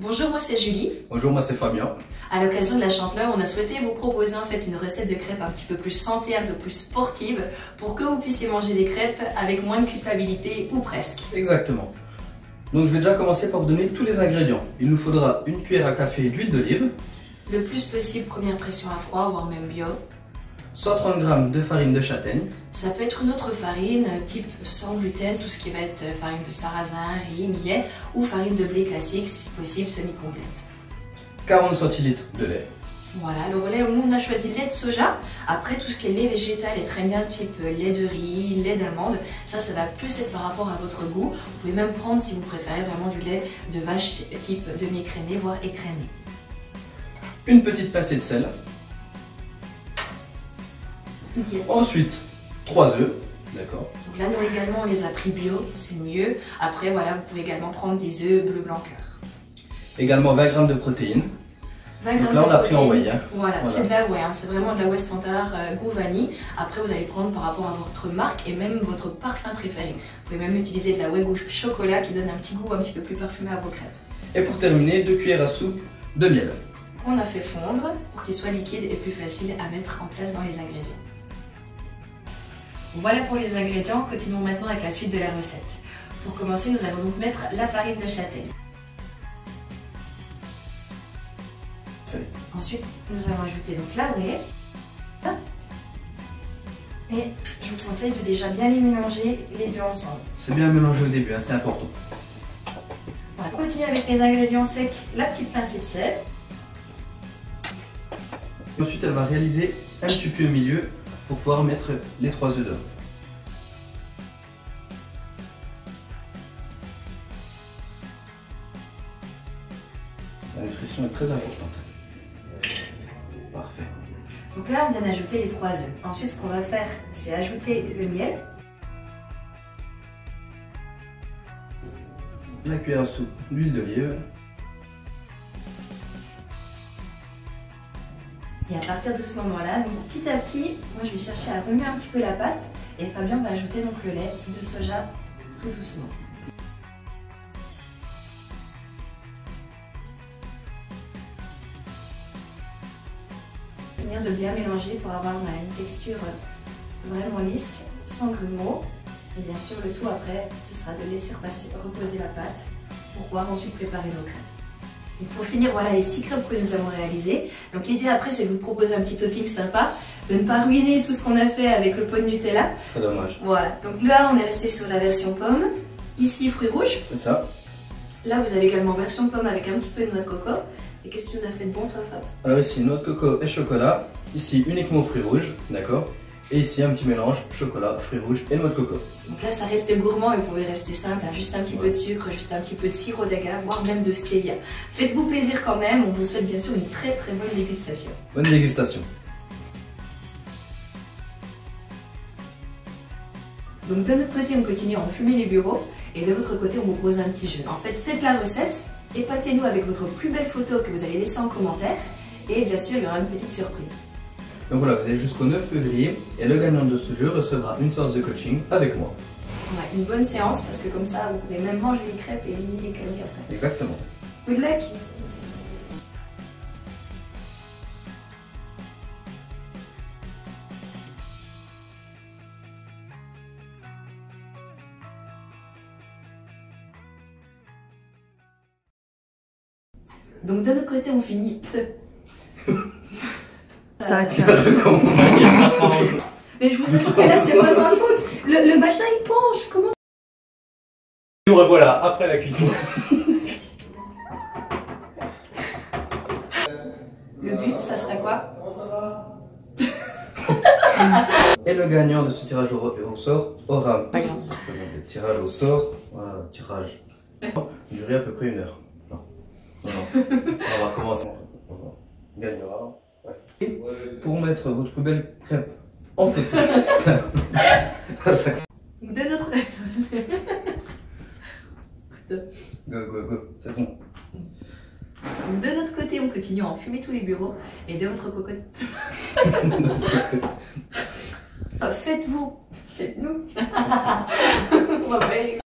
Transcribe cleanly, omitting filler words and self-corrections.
Bonjour, moi c'est Julie. Bonjour, moi c'est Fabien. À l'occasion de la Chandeleur, on a souhaité vous proposer en fait une recette de crêpes un petit peu plus santé, un peu plus sportive, pour que vous puissiez manger des crêpes avec moins de culpabilité ou presque. Exactement. Donc je vais déjà commencer par vous donner tous les ingrédients. Il nous faudra une cuillère à café d'huile d'olive. Le plus possible première pression à froid, voire même bio. 130 g de farine de châtaigne. Ça peut être une autre farine, type sans gluten, tout ce qui va être farine de sarrasin, riz, millet, ou farine de blé classique, si possible semi-complète. 40 centilitres de lait. Voilà, le relais, nous on a choisi lait de soja. Après, tout ce qui est lait végétal est très bien, type lait de riz, lait d'amande. Ça va plus être par rapport à votre goût. Vous pouvez même prendre, si vous préférez, vraiment du lait de vache type demi-écrémé, voire écrémé. Une petite pincée de sel. Okay. Ensuite, 3 œufs, d'accord. Donc là, nous également, on les a pris bio, c'est mieux. Après, voilà, vous pouvez également prendre des œufs bleu blanc cœur. Également 20 g de protéines. 20 g de protéines. Là, on l'a pris en Whey. Hein. Voilà. C'est de la Whey, hein. C'est vraiment de la Whey standard goût vanille. Après, vous allez prendre par rapport à votre marque et même votre parfum préféré. Vous pouvez même utiliser de la Whey goût chocolat qui donne un petit goût un petit peu plus parfumé à vos crêpes. Et pour terminer, 2 cuillères à soupe de miel. Qu'on a fait fondre pour qu'il soit liquide et plus facile à mettre en place dans les ingrédients. Voilà pour les ingrédients, continuons maintenant avec la suite de la recette. Pour commencer, nous allons donc mettre la farine de châtaigne. Ensuite, nous allons ajouter donc la Whey. Et je vous conseille de déjà bien les mélanger les deux ensemble. C'est bien mélangé au début, hein, c'est important. On va continuer avec les ingrédients secs, la petite pincée de sel. Ensuite, elle va réaliser un petit peu au milieu pour pouvoir mettre les 3 œufs d'or. La nutrition est très importante. Parfait. Donc là, on vient d'ajouter les 3 œufs. Ensuite, ce qu'on va faire, c'est ajouter le miel. La cuillère à soupe d'huile d'olive. Et à partir de ce moment-là, petit à petit, moi je vais chercher à remuer un petit peu la pâte et Fabien va ajouter donc le lait de soja tout doucement. Venir de bien mélanger pour avoir une texture vraiment lisse, sans grumeaux. Et bien sûr, le tout après, ce sera de laisser reposer la pâte pour pouvoir ensuite préparer nos crêpes. Et pour finir, voilà les 6 crêpes que nous avons réalisées. Donc l'idée après, c'est de vous proposer un petit topping sympa, de ne pas ruiner tout ce qu'on a fait avec le pot de Nutella. C'est dommage. Voilà, donc là on est resté sur la version pomme, ici fruits rouges. C'est ça. Là vous avez également version pomme avec un petit peu de noix de coco. Et qu'est-ce que tu nous as fait de bon toi, Fab? Alors ici, noix de coco et chocolat, ici uniquement fruits rouges, d'accord? Et ici un petit mélange, chocolat, fruits rouges et noix de coco. Donc là ça reste gourmand et vous pouvez rester simple, hein, juste un petit peu de sucre, juste un petit peu de sirop d'agave, voire même de stevia. Faites-vous plaisir quand même, on vous souhaite bien sûr une très très bonne dégustation. Bonne dégustation. Donc de notre côté on continue à enfumer les bureaux et de votre côté on vous propose un petit jeu. En fait faites la recette, épatez-nous avec votre plus belle photo que vous allez laisser en commentaire et bien sûr il y aura une petite surprise. Donc voilà, vous allez jusqu'au 9 février et le gagnant de ce jeu recevra une séance de coaching avec moi. Ouais, une bonne séance parce que comme ça, vous pouvez même manger les crêpes et éliminer les calories après. Exactement. Good luck! Donc de notre côté, on finit feu. Mais je vous assure que là c'est pas ma faute, le machin il penche, comment? Nous revoilà après la cuisson. Le but ça sera quoi? Et le gagnant de ce tirage au sort aura le tirage au sort, voilà, tirage. Durer à peu près 1 heure. Non. Non, non. On va commencer. Gagnera. Pour mettre votre plus belle crêpe en photo. De notre... Go, go, go, c'est bon. De notre côté, on continue à enfumer tous les bureaux et de votre cocotte. Faites-vous. Faites-nous. On va pas y aller.